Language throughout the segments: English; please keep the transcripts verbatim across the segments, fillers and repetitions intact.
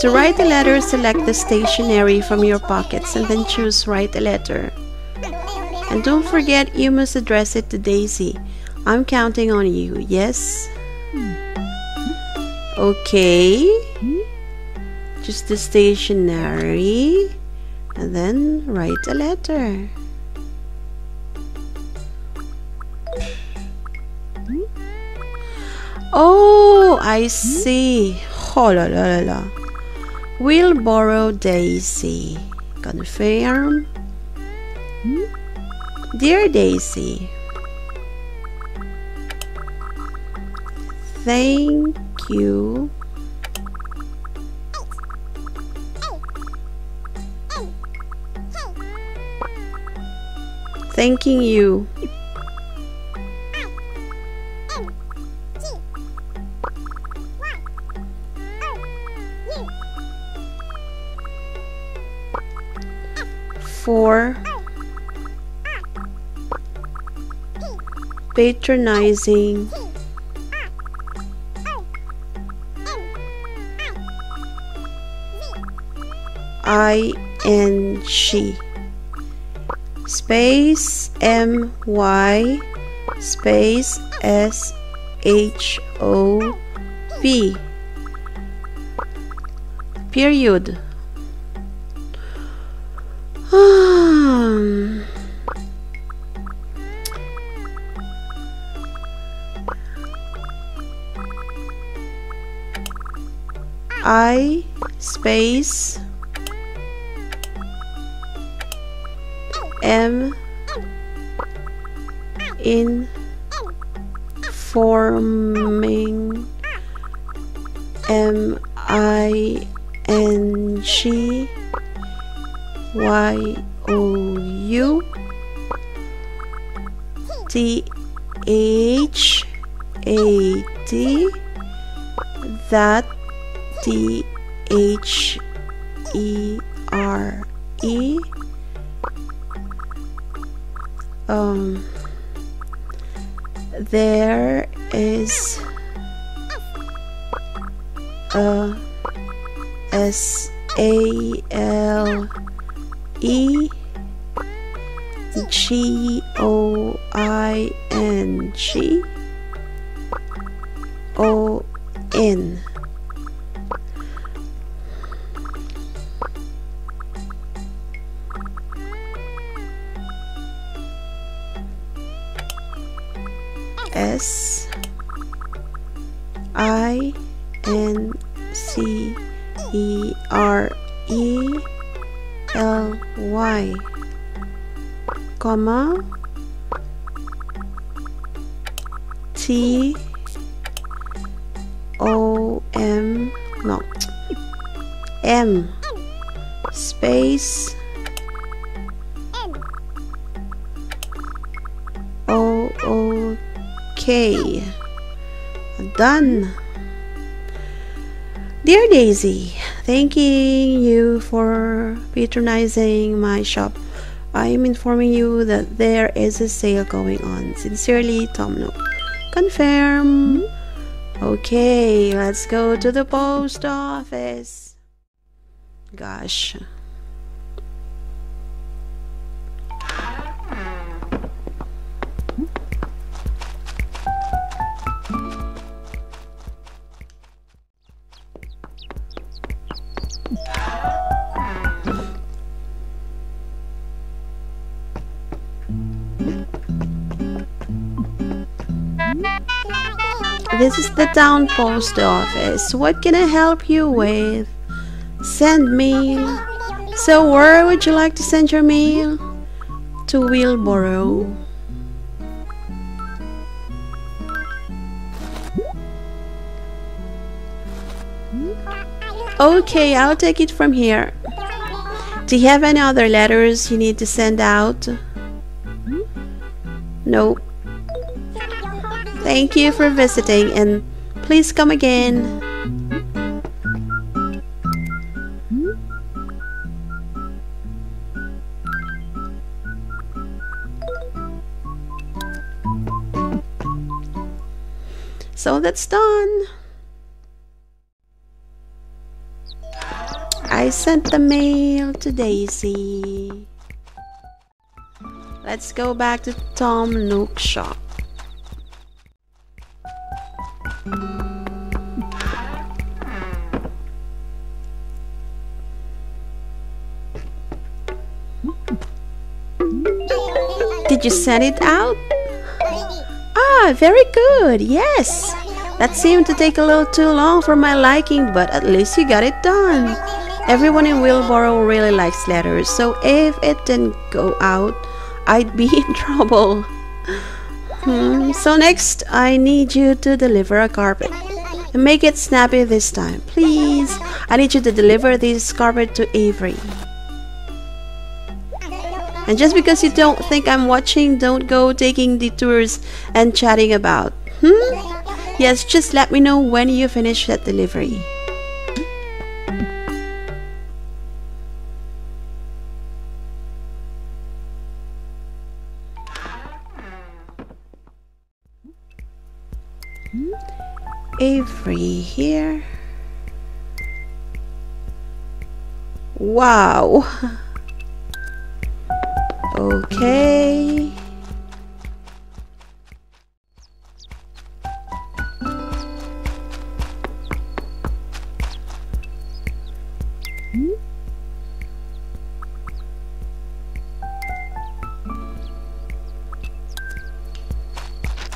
To write a letter, select the stationery from your pockets and then choose Write a Letter. And don't forget, you must address it to Daisy. I'm counting on you, yes? Okay. Just the stationery and then write a letter. Oh, I see. Oh, la, la, la, la. Whaleboro Daisy. Confirm. Dear Daisy, thank you thanking you for patronizing I N G space M Y space S H O P period. I space M in forming M I N G Y O U T H A T that T H E R E um there is a S A L E G O I N G O N S I N C E R E L Y, comma T O M no M space O O K. Done. Dear Daisy, thanking you for patronizing my shop. I am informing you that there is a sale going on. Sincerely, Tom Nook. Confirm. Okay, let's go to the post office. Gosh. This is the town post office. What can I help you with? Send mail. So where would you like to send your mail? To Whaleboro. Okay, I'll take it from here. Do you have any other letters you need to send out? Nope. Thank you for visiting and please come again. So that's done. I sent the mail to Daisy. Let's go back to Tom Nook's shop. Did you send it out? Ah, very good, yes. That seemed to take a little too long for my liking, but at least you got it done. Everyone in Whaleboro really likes letters, so if it didn't go out, I'd be in trouble. Hmm. So next, I need you to deliver a carpet. And make it snappy this time, please. I need you to deliver this carpet to Avery. And just because you don't think I'm watching, don't go taking detours and chatting about. Hmm? Yes, just let me know when you finish that delivery. Avery here. Wow. Okay.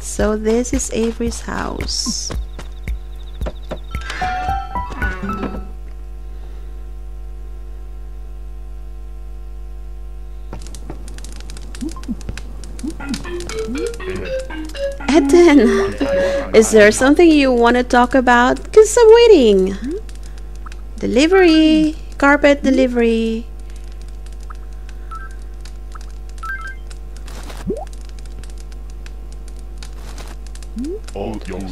So this is Avery's house. Ethan, is there something you want to talk about? Because I'm waiting. Delivery, carpet delivery.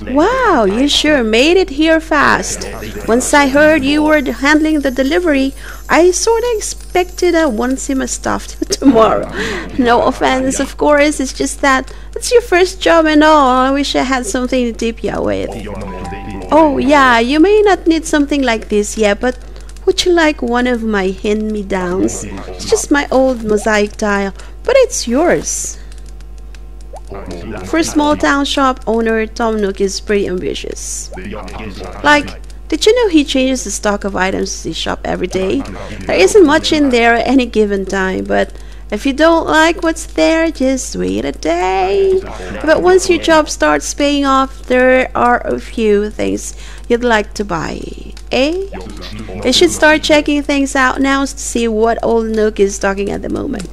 Wow, you sure made it here fast. Once I heard you were handling the delivery, I sort of expected a one-simmer stuff tomorrow. No offense, of course, it's just that it's your first job and all. I wish I had something to tip you with. Oh yeah, you may not need something like this yet, but would you like one of my hand-me-downs? It's just my old mosaic tile, but it's yours. For a small town shop owner, Tom Nook is pretty ambitious. Like, did you know he changes the stock of items in his shop every day? There isn't much in there at any given time, but if you don't like what's there, just wait a day. But once your job starts paying off, there are a few things you'd like to buy, eh? You should start checking things out now to see what old Nook is stocking at the moment.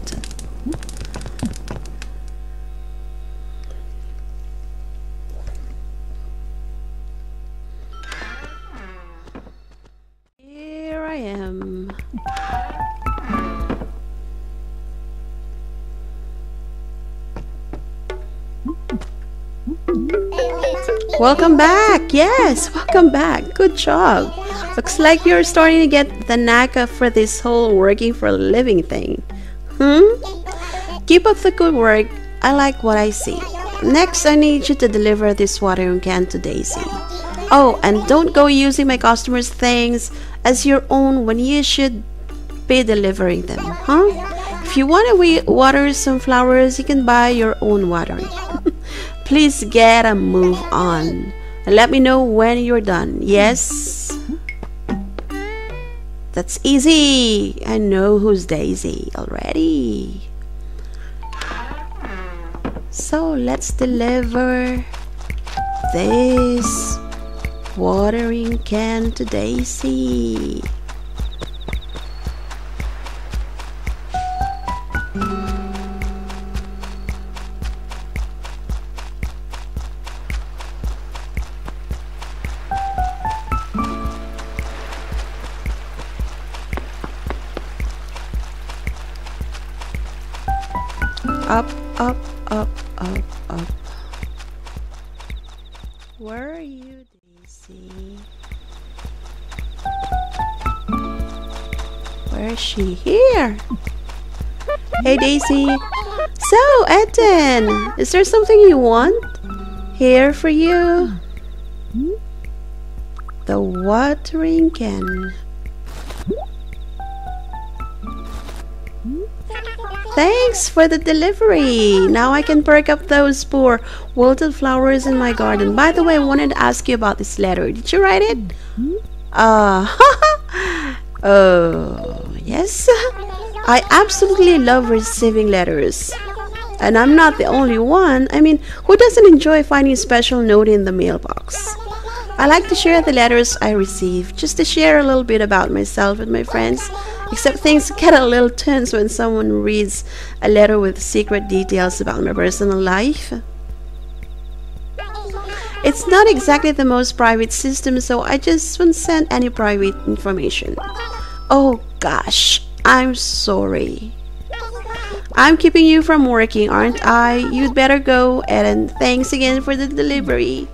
Welcome back! Yes, welcome back! Good job! Looks like you're starting to get the knack for this whole working for a living thing. Hmm? Keep up the good work. I like what I see. Next, I need you to deliver this watering can to Daisy. Oh, and don't go using my customers' things as your own when you should be delivering them, huh? If you want to water some flowers, you can buy your own watering. Please get a move on and let me know when you're done. Yes, that's easy. I know who's Daisy already. So let's deliver this watering can to Daisy. Up, up, up, up, up. Where are you, Daisy? Where is she? Here! Hey, Daisy! So, Ethan! Is there something you want? Here for you. The watering can. Thanks for the delivery. Now I can perk up those poor wilted flowers in my garden. By the way, I wanted to ask you about this letter. Did you write it? Uh, oh, yes. I absolutely love receiving letters. And I'm not the only one. I mean, who doesn't enjoy finding a special note in the mailbox? I like to share the letters I receive, just to share a little bit about myself with my friends. Except things get a little tense when someone reads a letter with secret details about my personal life. It's not exactly the most private system, so I just won't send any private information. Oh gosh, I'm sorry. I'm keeping you from working, aren't I? You'd better go, and thanks again for the delivery.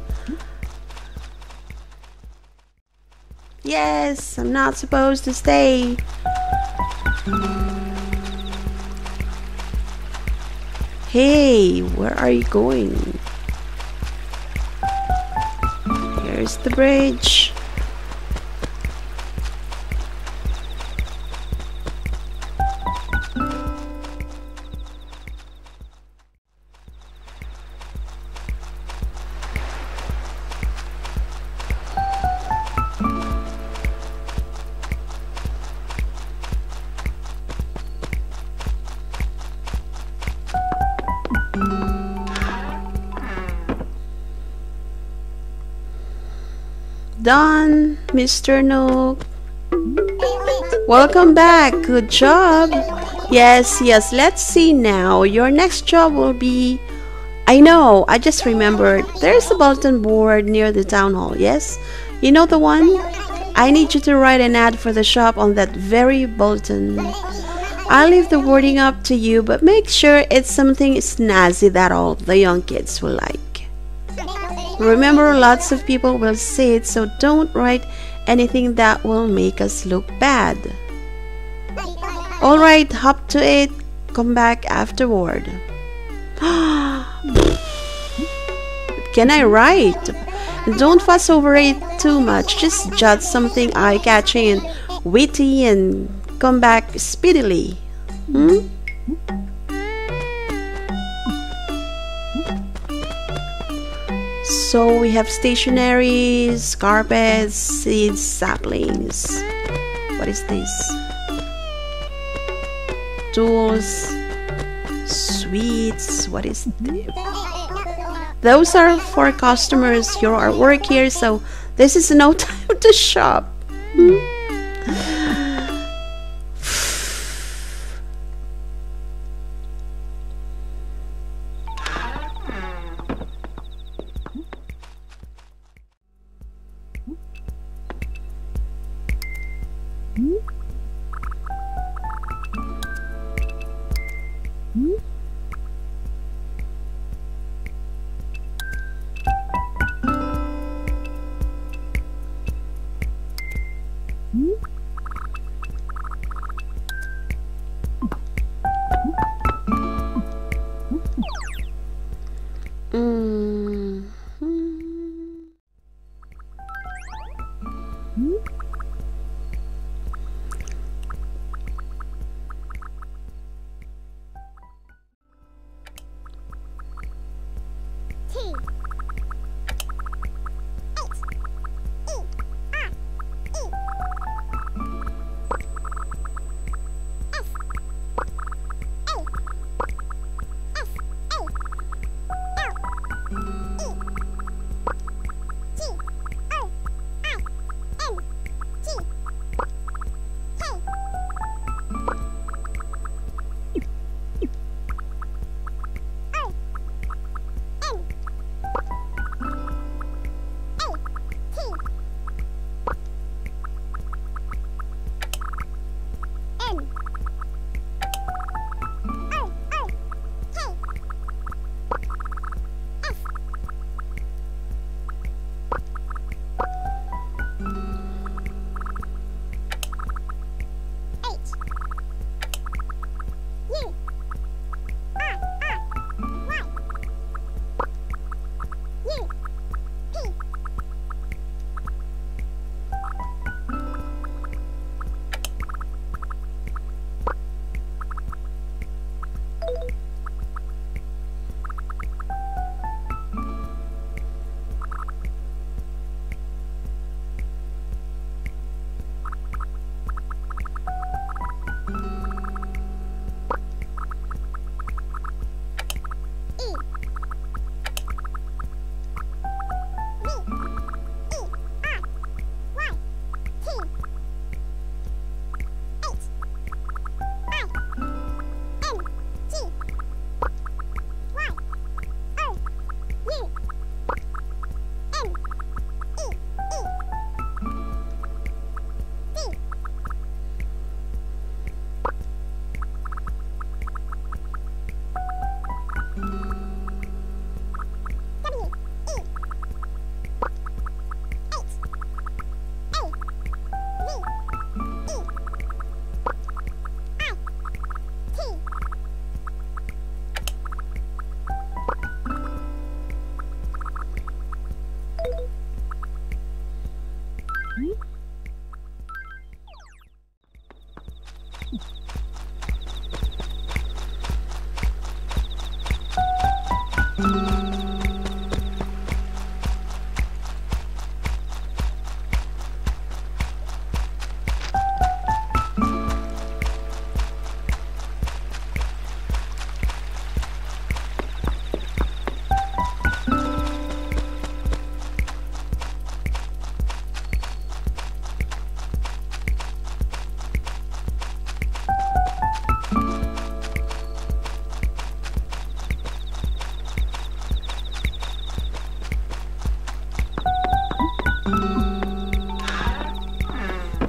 Yes, I'm not supposed to stay. Hey, where are you going? Here's the bridge. Done, Mister Nook. Welcome back. Good job. Yes, yes. Let's see now. Your next job will be... I know. I just remembered. There's a bulletin board near the town hall. Yes? You know the one? I need you to write an ad for the shop on that very bulletin. I'll leave the wording up to you, but make sure it's something snazzy that all the young kids will like. Remember, lots of people will see it, so don't write anything that will make us look bad. Alright, hop to it. Come back afterward. Can I write? Don't fuss over it too much. Just jot something eye-catching and witty and come back speedily. Hmm? So we have stationaries, carpets, seeds, saplings. What is this? Tools, sweets. What is this? Those are for customers. You're at work here, so this is no time to shop. Hmm?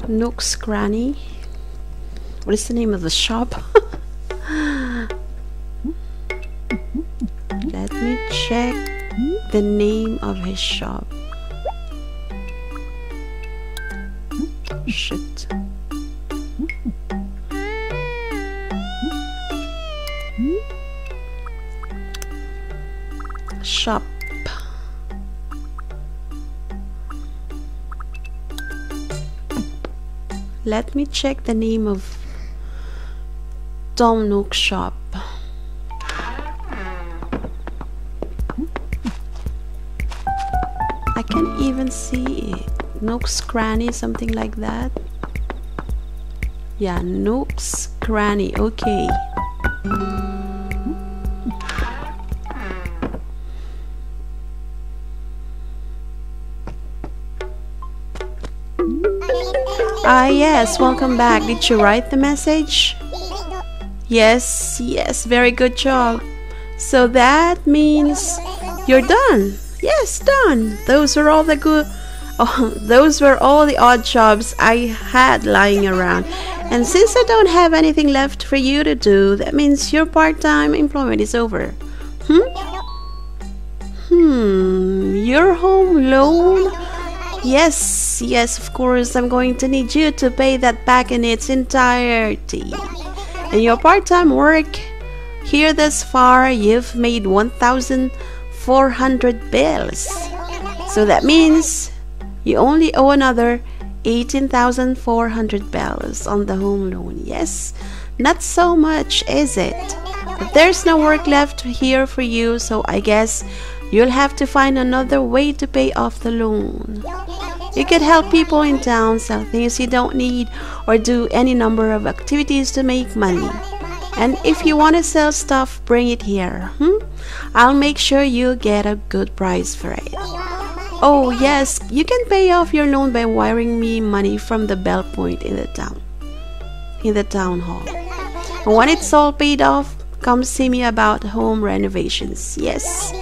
Nook's Cranny. What is the name of the shop? Let me check the name of his shop. Shit. Shop. Let me check the name of Tom Nook's shop. I can't even see it. Nook's Cranny, something like that. Yeah, Nook's Cranny, okay. Ah yes, welcome back. Did you write the message? Yes, yes, very good job. So that means you're done. Yes, done. Those were all the good oh, those were all the odd jobs I had lying around. And since I don't have anything left for you to do, that means your part-time employment is over. Hmm? Hmm, you're home alone? Yes, yes, of course, I'm going to need you to pay that back in its entirety. In your part-time work here this far, you've made one thousand four hundred bills. So that means you only owe another eighteen thousand four hundred bills on the home loan. Yes, not so much, is it? But there's no work left here for you, so I guess you'll have to find another way to pay off the loan. You could help people in town, sell things you don't need, or do any number of activities to make money. And if you want to sell stuff, bring it here. Hmm? I'll make sure you get a good price for it. Oh yes, you can pay off your loan by wiring me money from the bell point in the town, in the town hall. And when it's all paid off, come see me about home renovations. Yes.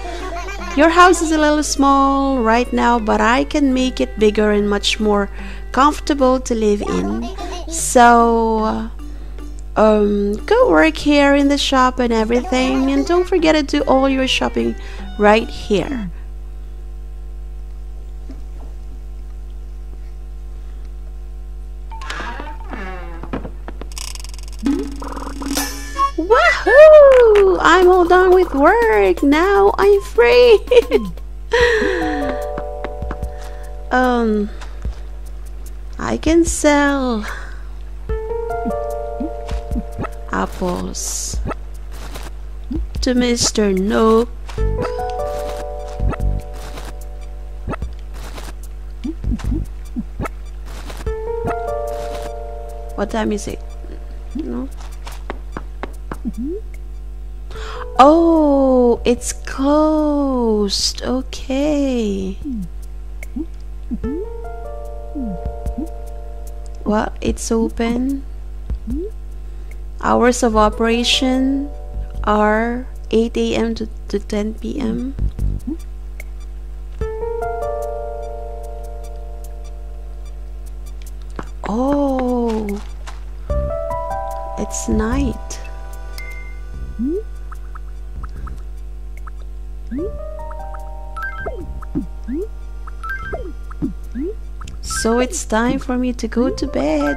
Your house is a little small right now, but I can make it bigger and much more comfortable to live in. So, um, go work here in the shop and everything, and don't forget to do all your shopping right here. Woohoo! I'm all done with work. Now I'm free. um, I can sell apples to Mister Nook. What time is it? No. Oh, it's closed. Okay. Well, it's open. Hours of operation are eight A M to, to ten P M Oh, it's night. So it's time for me to go to bed.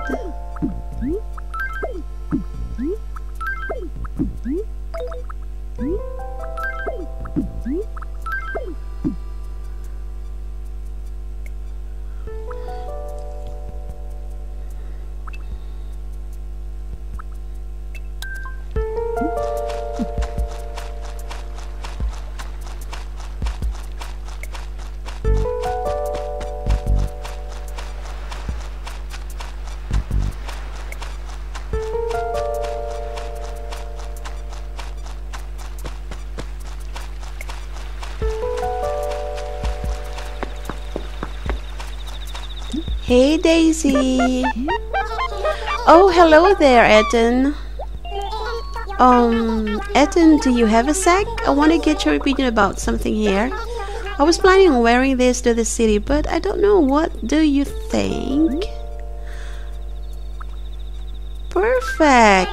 Hey, Daisy. Oh, hello there, Ethan. Um, Ethan, do you have a sec? I want to get your opinion about something here. I was planning on wearing this to the city, but I don't know. What do you think? Perfect.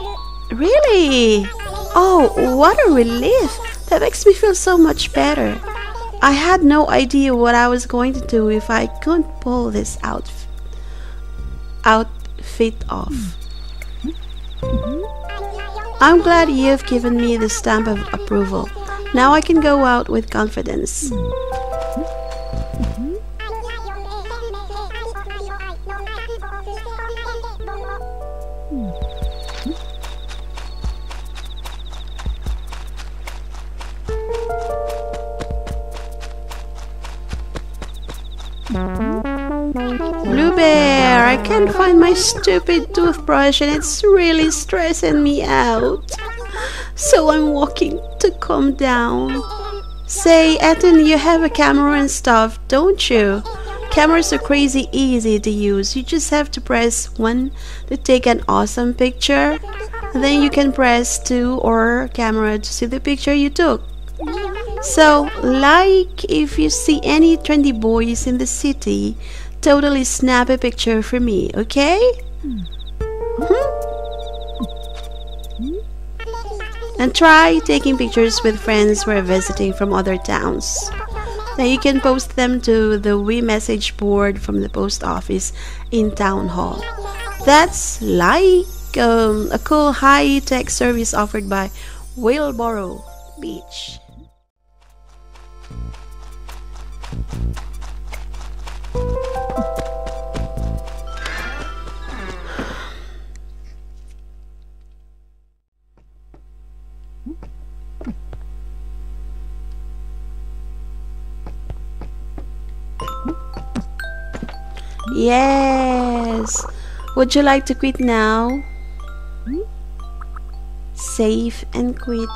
Really? Oh, what a relief. That makes me feel so much better. I had no idea what I was going to do if I couldn't pull this outf outfit off. I'm glad you've given me the stamp of approval. Now I can go out with confidence. Blue Bear, I can't find my stupid toothbrush and it's really stressing me out. So I'm walking to calm down. Say, Ethan, you have a camera and stuff, don't you? Cameras are crazy easy to use. You just have to press one to take an awesome picture. And then you can press two or camera to see the picture you took. So, like, if you see any trendy boys in the city, totally snap a picture for me, okay? Mm-hmm. And try taking pictures with friends who are visiting from other towns. Now you can post them to the Wii message board from the post office in Town Hall. That's like um, a cool high-tech service offered by Whaleboro Beach. Yes. Would you like to quit now? Save and quit.